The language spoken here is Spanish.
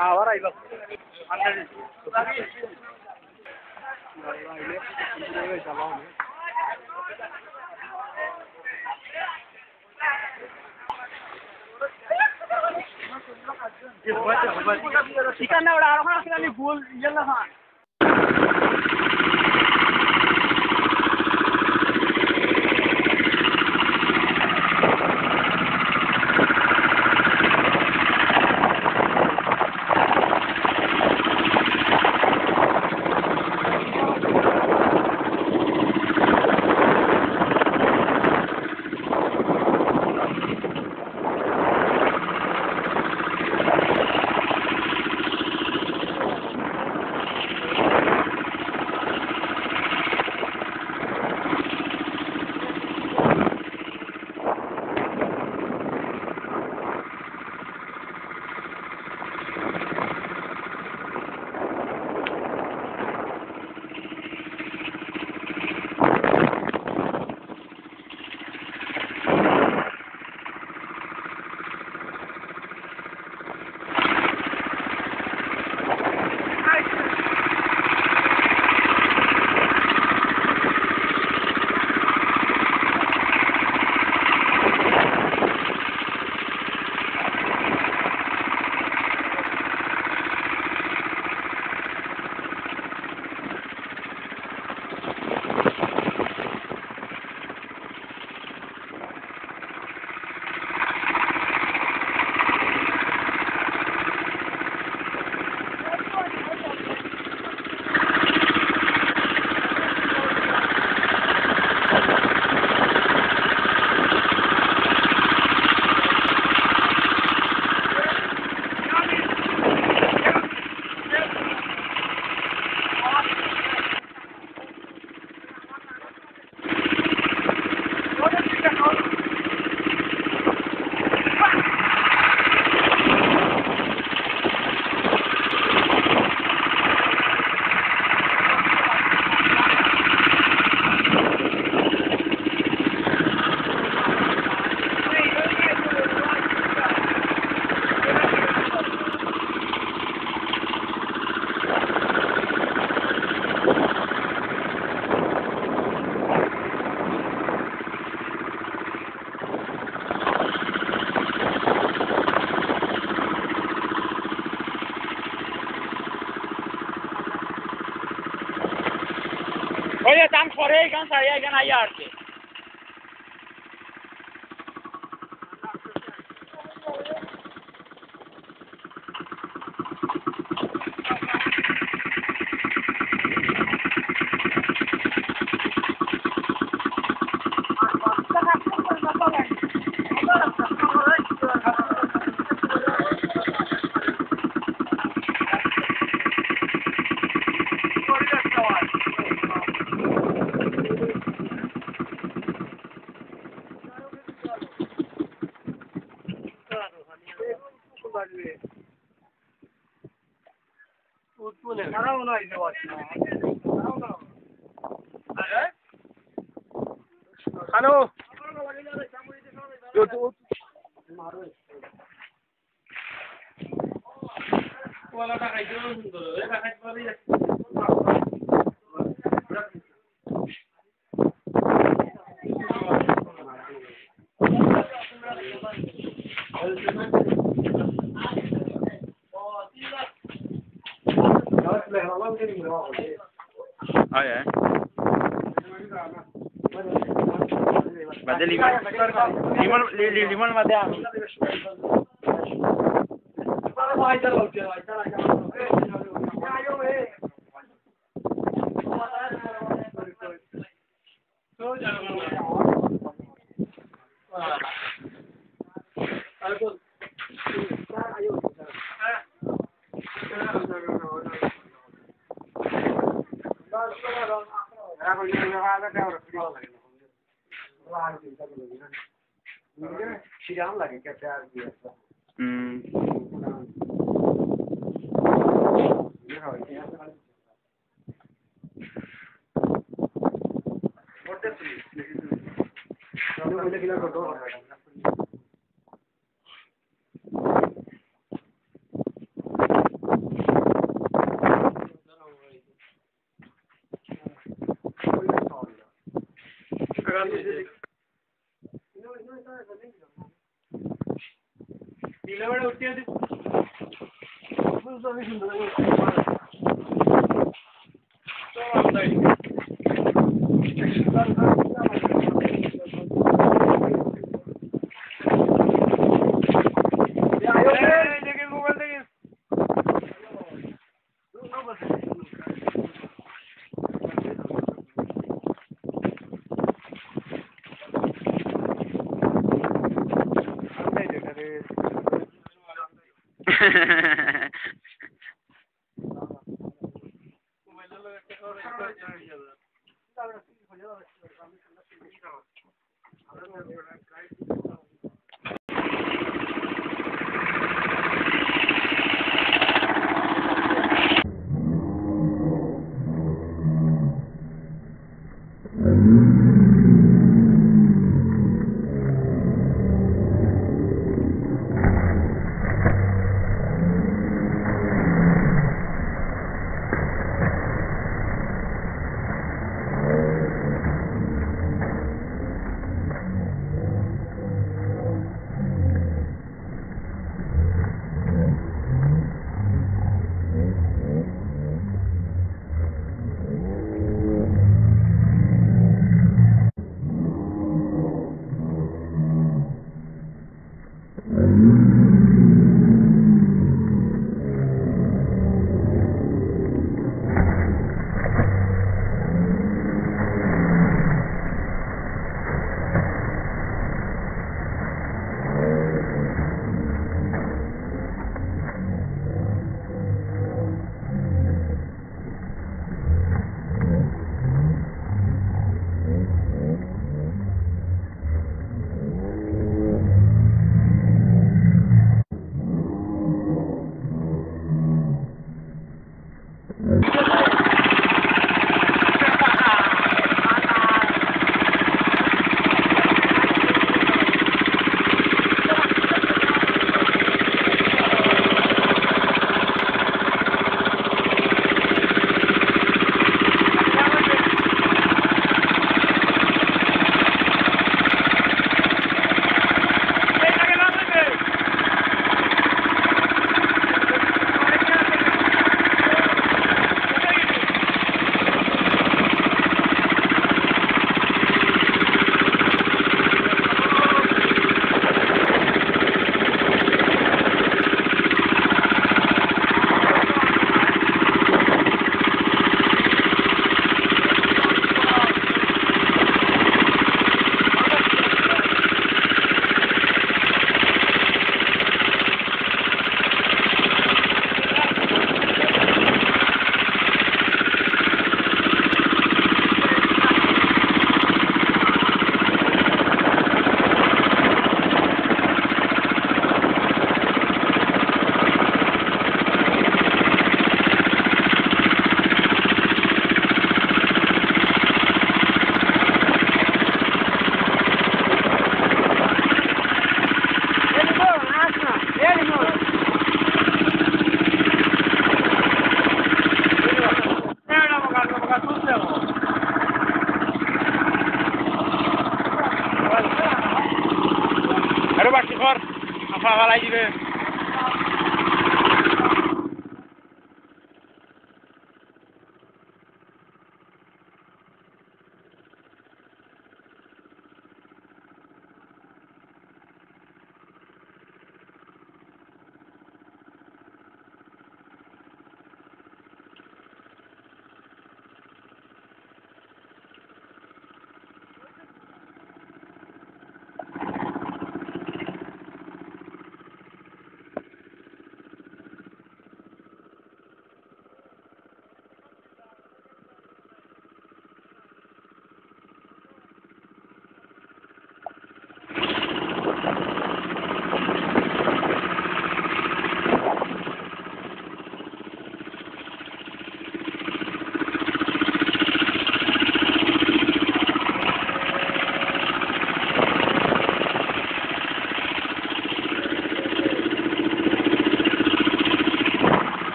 ahora iba a oye, tan corre, cansaría de ganarte. limon मध्ये आम्ही pegando. No estaba defendiendo. Y luego la última vez. No sabes dónde la voy a tomar. Toma ahí. Ya, yo sé, llegué el momento que. No va a ser.